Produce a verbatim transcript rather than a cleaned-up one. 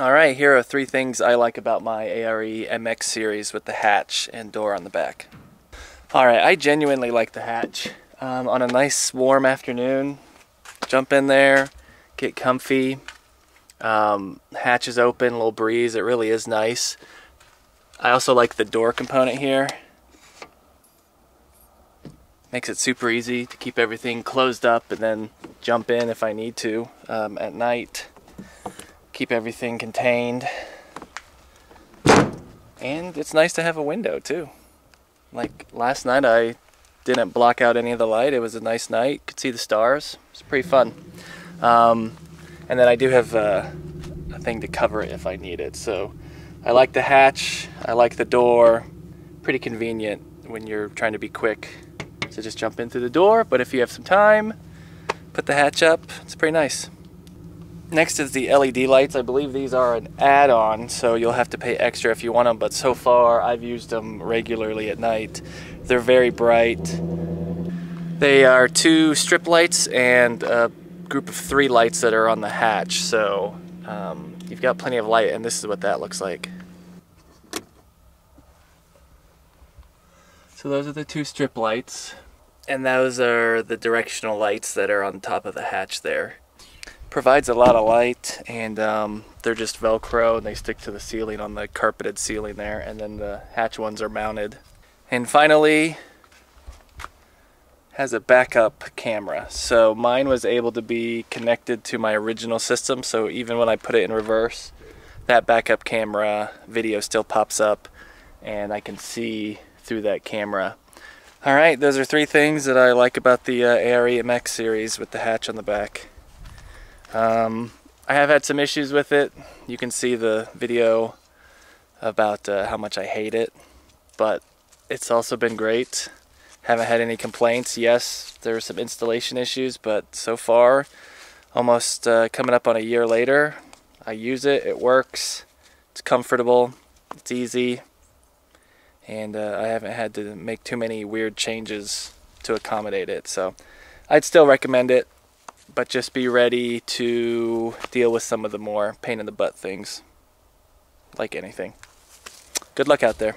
All right, here are three things I like about my A R E M X series with the hatch and door on the back. All right, I genuinely like the hatch. Um, on a nice warm afternoon, jump in there, get comfy. Um, hatch is open, little breeze, it really is nice. I also like the door component here. Makes it super easy to keep everything closed up and then jump in if I need to um, at night. Keep everything contained, and it's nice to have a window too. Like last night, I didn't block out any of the light. It was a nice night, could see the stars. It's pretty fun. Um, and then I do have uh, a thing to cover it if I need it. So I like the hatch, I like the door. Pretty convenient when you're trying to be quick, so just jump in through the door. But if you have some time, put the hatch up. It's pretty nice. Next is the L E D lights. I believe these are an add-on, so you'll have to pay extra if you want them, but so far I've used them regularly at night. They're very bright. They are two strip lights and a group of three lights that are on the hatch, so um, you've got plenty of light, and this is what that looks like. So those are the two strip lights, and those are the directional lights that are on top of the hatch there. Provides a lot of light, and um, they're just Velcro, and they stick to the ceiling on the carpeted ceiling there, and then the hatch ones are mounted. And finally, has a backup camera. So mine was able to be connected to my original system, so even when I put it in reverse, that backup camera video still pops up, and I can see through that camera. All right, those are three things that I like about the uh, A R E M X series with the hatch on the back. Um, I have had some issues with it. You can see the video about uh, how much I hate it, but it's also been great. Haven't had any complaints. Yes, there were some installation issues, but so far, almost uh, coming up on a year later, I use it, it works, it's comfortable, it's easy, and uh, I haven't had to make too many weird changes to accommodate it, so I'd still recommend it. But just be ready to deal with some of the more pain in the butt things, like anything. Good luck out there.